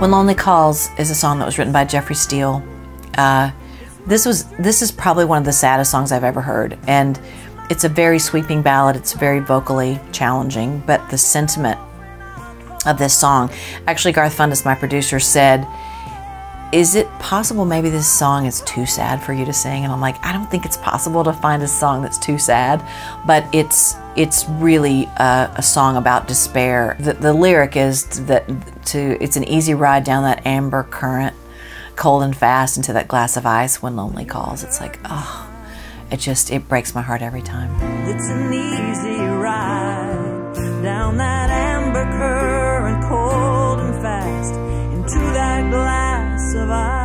When Lonely Calls is a song that was written by Jeffrey Steele. This is probably one of the saddest songs I've ever heard, and it's a very sweeping ballad. It's very vocally challenging, but the sentiment of this song, actually Garth Fundis, my producer, said, "Is it possible maybe this song is too sad for you to sing?" And I'm like, I don't think it's possible to find a song that's too sad, but it's really a song about despair. The lyric is that it's an easy ride down that amber current, cold and fast, into that glass of ice when lonely calls. It's like, oh, it breaks my heart every time. It's an easy ride down that amber current, cold and fast, into that glass of ice.